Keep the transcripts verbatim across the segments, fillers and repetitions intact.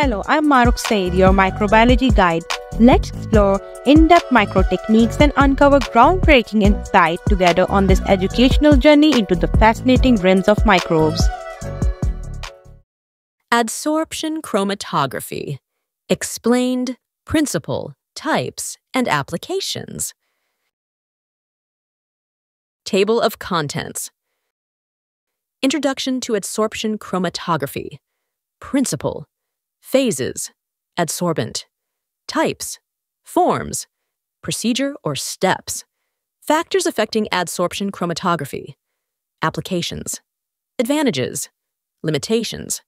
Hello, I'm Maruk Saeed, your microbiology guide. Let's explore in-depth micro techniques and uncover groundbreaking insight together on this educational journey into the fascinating realms of microbes. Adsorption chromatography. Explained, principle, types, and applications. Table of contents. Introduction to adsorption chromatography. Principle. Phases, adsorbent, types, forms, procedure or steps, factors affecting adsorption chromatography, applications, advantages, limitations,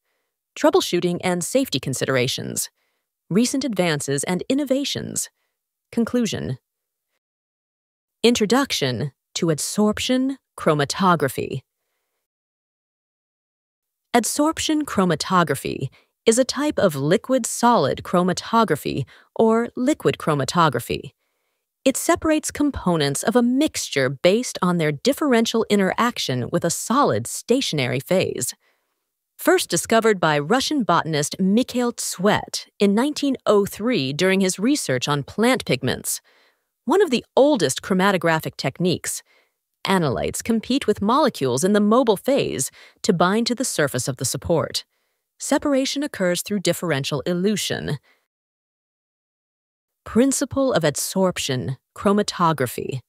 troubleshooting and safety considerations, recent advances and innovations, conclusion. Introduction to adsorption chromatography. Adsorption chromatography is a type of liquid-solid chromatography or liquid chromatography. It separates components of a mixture based on their differential interaction with a solid stationary phase. First discovered by Russian botanist Mikhail Tswet in nineteen oh three during his research on plant pigments, one of the oldest chromatographic techniques, analytes compete with molecules in the mobile phase to bind to the surface of the support. Separation occurs through differential elution. Principle of adsorption chromatography.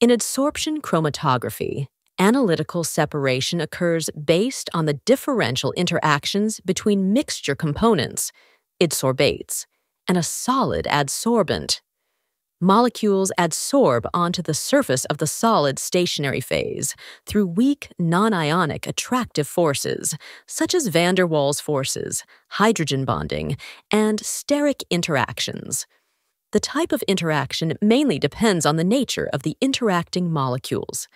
In adsorption chromatography, analytical separation occurs based on the differential interactions between mixture components, adsorbates, and a solid adsorbent. Molecules adsorb onto the surface of the solid stationary phase through weak, non-ionic attractive forces, such as van der Waals forces, hydrogen bonding, and steric interactions. The type of interaction mainly depends on the nature of the interacting molecules.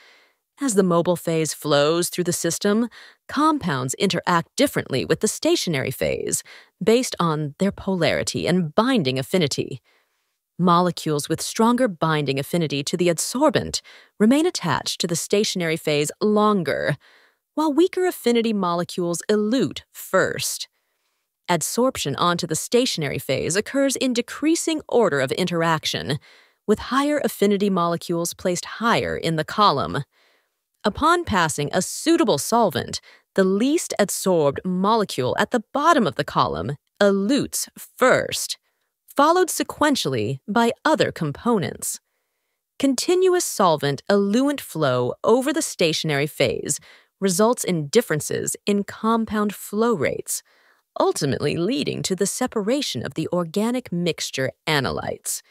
As the mobile phase flows through the system, compounds interact differently with the stationary phase based on their polarity and binding affinity. Molecules with stronger binding affinity to the adsorbent remain attached to the stationary phase longer, while weaker affinity molecules elute first. Adsorption onto the stationary phase occurs in decreasing order of interaction, with higher affinity molecules placed higher in the column. Upon passing a suitable solvent, the least adsorbed molecule at the bottom of the column elutes first, followed sequentially by other components. Continuous solvent eluent flow over the stationary phase results in differences in compound flow rates, ultimately leading to the separation of the organic mixture analytes.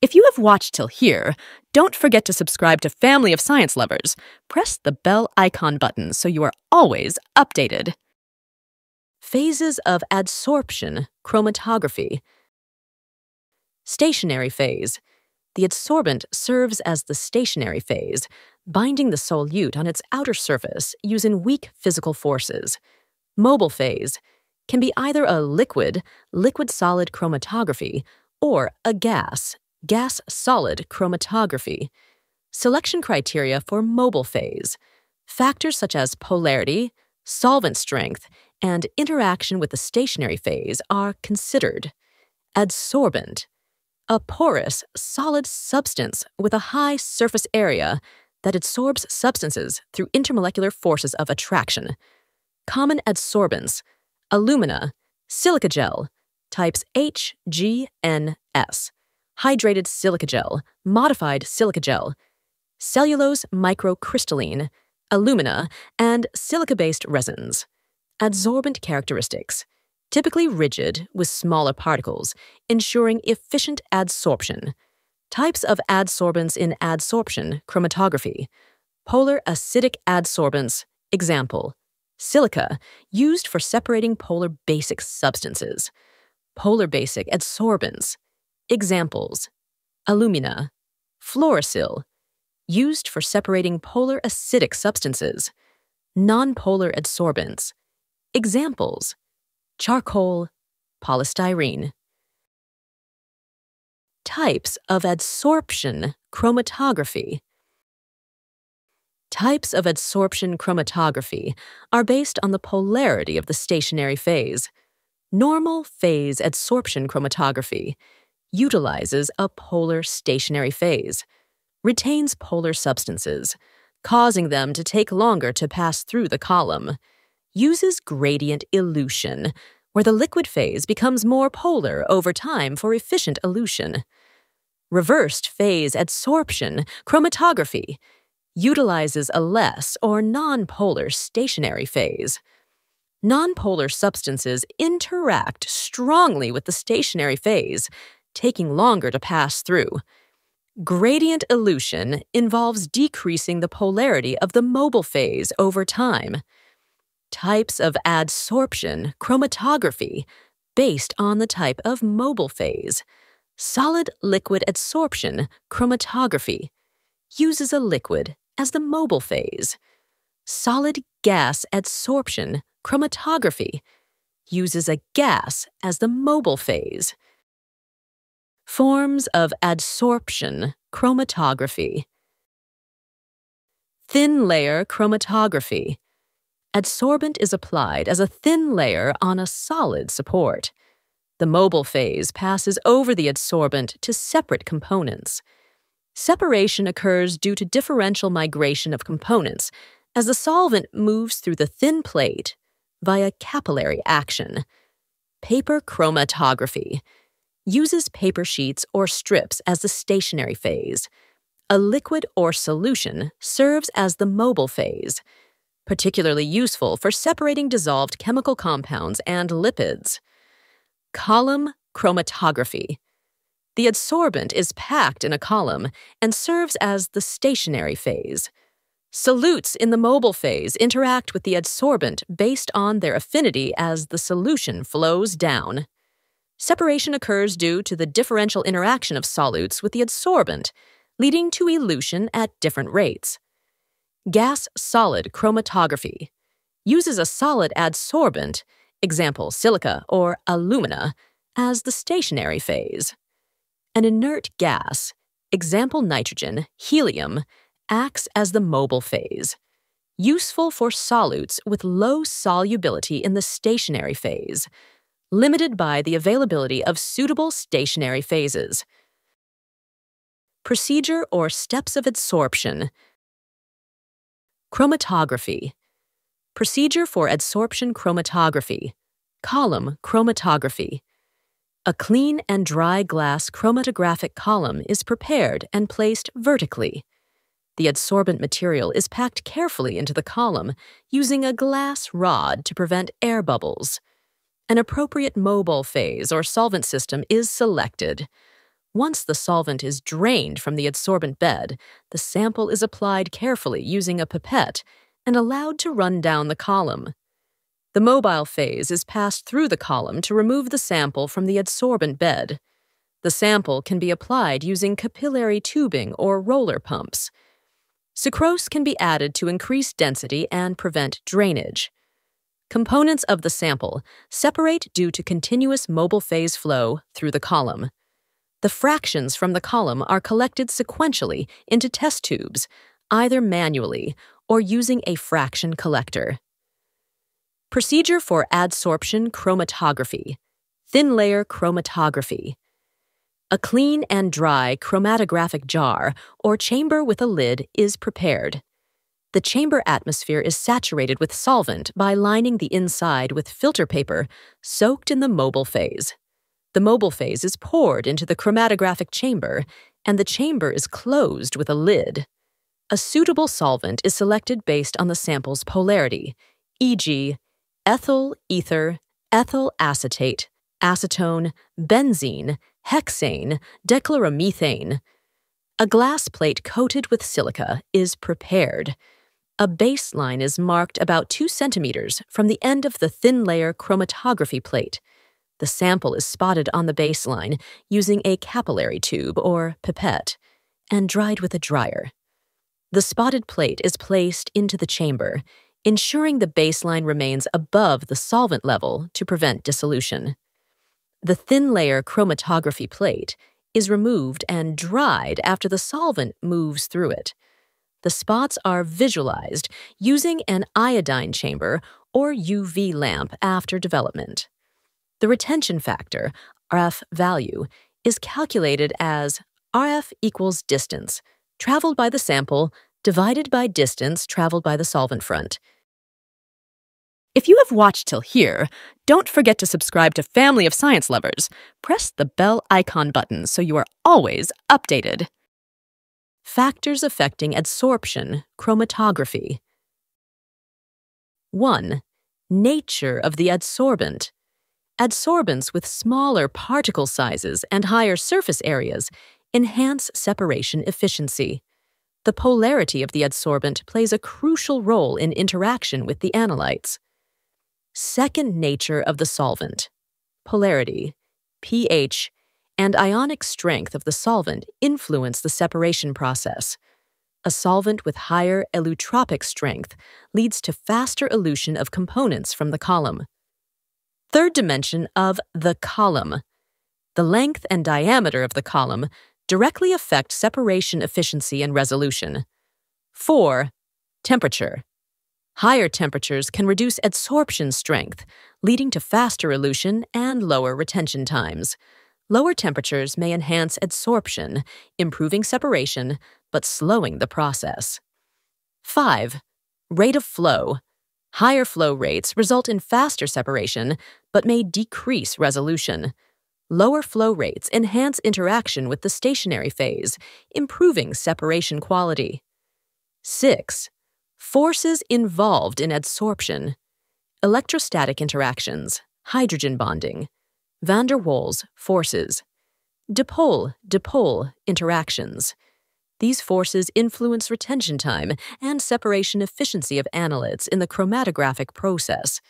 If you have watched till here, don't forget to subscribe to Family of Science Lovers. Press the bell icon button so you are always updated. Phases of adsorption chromatography. Stationary phase. The adsorbent serves as the stationary phase, binding the solute on its outer surface using weak physical forces. Mobile phase can be either a liquid, liquid-solid chromatography, or a gas, gas-solid chromatography. Selection criteria for mobile phase. Factors such as polarity, solvent strength, and interaction with the stationary phase are considered. Adsorbent, a porous, solid substance with a high surface area that adsorbs substances through intermolecular forces of attraction. Common adsorbents, alumina, silica gel, types H, G, N, S, hydrated silica gel, modified silica gel, cellulose microcrystalline, alumina, and silica-based resins. Adsorbent characteristics, typically rigid with smaller particles, ensuring efficient adsorption. Types of adsorbents in adsorption chromatography. Polar acidic adsorbents, example, silica, used for separating polar basic substances. Polar basic adsorbents, examples, alumina, Florisil, used for separating polar acidic substances. Nonpolar adsorbents, examples, charcoal, polystyrene. Types of adsorption chromatography. Types of adsorption chromatography are based on the polarity of the stationary phase. Normal phase adsorption chromatography utilizes a polar stationary phase, retains polar substances, causing them to take longer to pass through the column, uses gradient elution, where the liquid phase becomes more polar over time for efficient elution. Reversed phase adsorption chromatography utilizes a less or nonpolar stationary phase. Nonpolar substances interact strongly with the stationary phase, taking longer to pass through. Gradient elution involves decreasing the polarity of the mobile phase over time. Types of adsorption chromatography based on the type of mobile phase. Solid-liquid adsorption chromatography uses a liquid as the mobile phase. Solid-gas adsorption chromatography uses a gas as the mobile phase. Forms of adsorption chromatography. Thin-layer chromatography. Adsorbent is applied as a thin layer on a solid support. The mobile phase passes over the adsorbent to separate components. Separation occurs due to differential migration of components as the solvent moves through the thin plate via capillary action. Paper chromatography uses paper sheets or strips as the stationary phase. A liquid or solution serves as the mobile phase, particularly useful for separating dissolved chemical compounds and lipids. Column chromatography. The adsorbent is packed in a column and serves as the stationary phase. Solutes in the mobile phase interact with the adsorbent based on their affinity as the solution flows down. Separation occurs due to the differential interaction of solutes with the adsorbent, leading to elution at different rates. Gas-solid chromatography uses a solid adsorbent, example silica or alumina, as the stationary phase. An inert gas, example nitrogen, helium, acts as the mobile phase, useful for solutes with low solubility in the stationary phase, limited by the availability of suitable stationary phases. Procedure or steps of adsorption. Chromatography. Procedure for adsorption chromatography. Column chromatography. A clean and dry glass chromatographic column is prepared and placed vertically. The adsorbent material is packed carefully into the column using a glass rod to prevent air bubbles. An appropriate mobile phase or solvent system is selected. Once the solvent is drained from the adsorbent bed, the sample is applied carefully using a pipette and allowed to run down the column. The mobile phase is passed through the column to remove the sample from the adsorbent bed. The sample can be applied using capillary tubing or roller pumps. Sucrose can be added to increase density and prevent drainage. Components of the sample separate due to continuous mobile phase flow through the column. The fractions from the column are collected sequentially into test tubes, either manually or using a fraction collector. Procedure for adsorption chromatography. Thin layer chromatography. A clean and dry chromatographic jar or chamber with a lid is prepared. The chamber atmosphere is saturated with solvent by lining the inside with filter paper soaked in the mobile phase. The mobile phase is poured into the chromatographic chamber, and the chamber is closed with a lid. A suitable solvent is selected based on the sample's polarity, for example ethyl ether, ethyl acetate, acetone, benzene, hexane, declaromethane. A glass plate coated with silica is prepared. A baseline is marked about two centimeters from the end of the thin-layer chromatography plate. The sample is spotted on the baseline using a capillary tube or pipette and dried with a dryer. The spotted plate is placed into the chamber, ensuring the baseline remains above the solvent level to prevent dissolution. The thin-layer chromatography plate is removed and dried after the solvent moves through it. The spots are visualized using an iodine chamber or U V lamp after development. The retention factor, R F value, is calculated as R F equals distance traveled by the sample divided by distance traveled by the solvent front. If you have watched till here, don't forget to subscribe to Family of Science Lovers. Press the bell icon button so you are always updated. Factors affecting adsorption, chromatography. one. Nature of the adsorbent. Adsorbents with smaller particle sizes and higher surface areas enhance separation efficiency. The polarity of the adsorbent plays a crucial role in interaction with the analytes. Second nature of the solvent, polarity, pH, and ionic strength of the solvent influence the separation process. A solvent with higher elutropic strength leads to faster elution of components from the column. Third dimension of the column. The length and diameter of the column directly affect separation efficiency and resolution. four. Temperature. Higher temperatures can reduce adsorption strength, leading to faster elution and lower retention times. Lower temperatures may enhance adsorption, improving separation, but slowing the process. five. Rate of flow. Higher flow rates result in faster separation, but may decrease resolution. Lower flow rates enhance interaction with the stationary phase, improving separation quality. six. Forces involved in adsorption. Electrostatic interactions, hydrogen bonding, van der Waals forces, dipole-dipole interactions. These forces influence retention time and separation efficiency of analytes in the chromatographic process.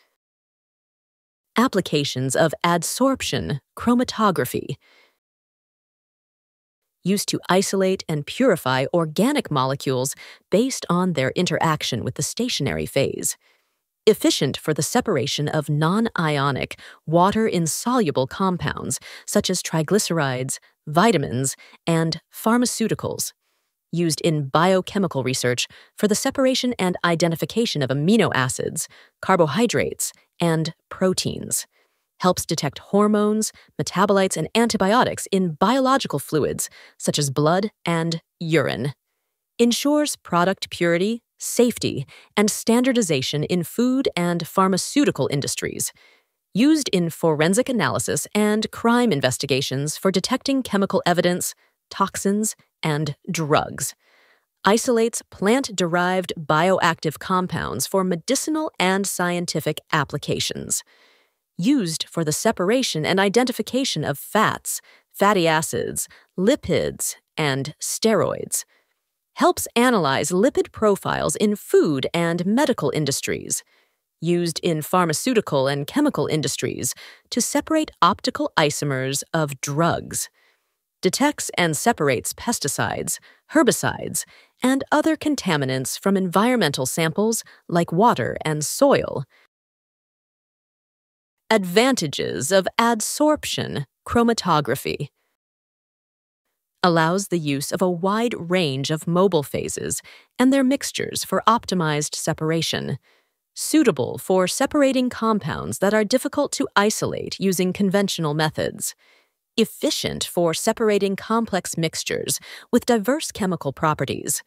Applications of adsorption, chromatography. Used to isolate and purify organic molecules based on their interaction with the stationary phase. Efficient for the separation of non-ionic, water-insoluble compounds such as triglycerides, vitamins, and pharmaceuticals. Used in biochemical research for the separation and identification of amino acids, carbohydrates, and proteins. Helps detect hormones, metabolites, and antibiotics in biological fluids, such as blood and urine. Ensures product purity, safety, and standardization in food and pharmaceutical industries. Used in forensic analysis and crime investigations for detecting chemical evidence, toxins, and drugs. Isolates plant-derived bioactive compounds for medicinal and scientific applications. Used for the separation and identification of fats, fatty acids, lipids, and steroids. Helps analyze lipid profiles in food and medical industries. Used in pharmaceutical and chemical industries to separate optical isomers of drugs. Detects and separates pesticides, herbicides, and other contaminants from environmental samples like water and soil. Advantages of adsorption, chromatography. Allows the use of a wide range of mobile phases and their mixtures for optimized separation. Suitable for separating compounds that are difficult to isolate using conventional methods. Efficient for separating complex mixtures with diverse chemical properties.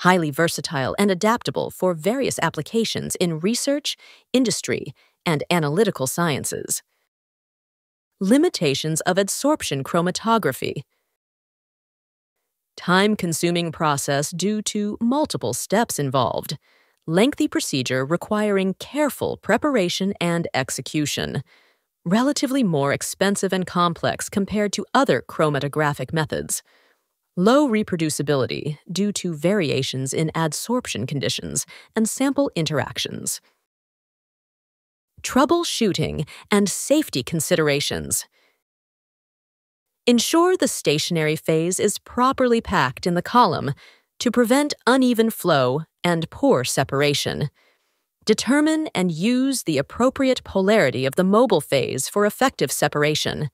Highly versatile and adaptable for various applications in research, industry, and analytical sciences. Limitations of adsorption chromatography. Time-consuming process due to multiple steps involved. Lengthy procedure requiring careful preparation and execution. Relatively more expensive and complex compared to other chromatographic methods. Low reproducibility due to variations in adsorption conditions and sample interactions. Troubleshooting and safety considerations. Ensure the stationary phase is properly packed in the column to prevent uneven flow and poor separation. Determine and use the appropriate polarity of the mobile phase for effective separation.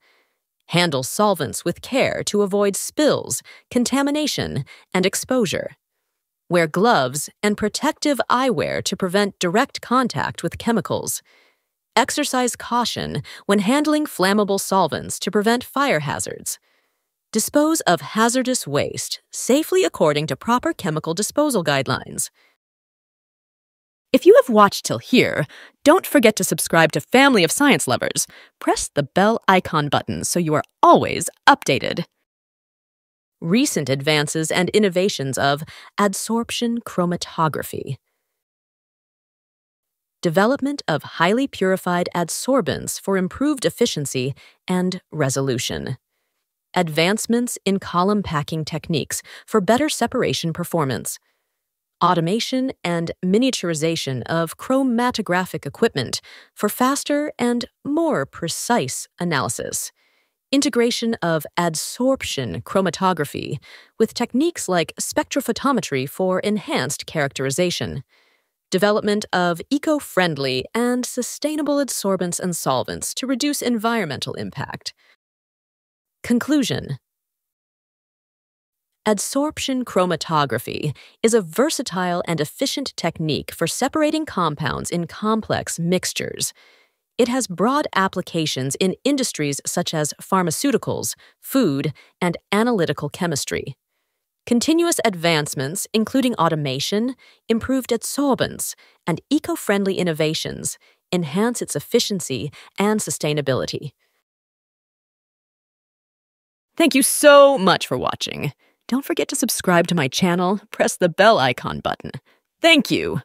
Handle solvents with care to avoid spills, contamination, and exposure. Wear gloves and protective eyewear to prevent direct contact with chemicals. Exercise caution when handling flammable solvents to prevent fire hazards. Dispose of hazardous waste safely according to proper chemical disposal guidelines. If you have watched till here, don't forget to subscribe to Family of Science Lovers. Press the bell icon button so you are always updated. Recent advances and innovations of adsorption chromatography. Development of highly purified adsorbents for improved efficiency and resolution. Advancements in column packing techniques for better separation performance. Automation and miniaturization of chromatographic equipment for faster and more precise analysis. Integration of adsorption chromatography with techniques like spectrophotometry for enhanced characterization. Development of eco-friendly and sustainable adsorbents and solvents to reduce environmental impact. Conclusion. Adsorption chromatography is a versatile and efficient technique for separating compounds in complex mixtures. It has broad applications in industries such as pharmaceuticals, food, and analytical chemistry. Continuous advancements, including automation, improved adsorbents, and eco-friendly innovations, enhance its efficiency and sustainability. Thank you so much for watching. Don't forget to subscribe to my channel, press the bell icon button. Thank you!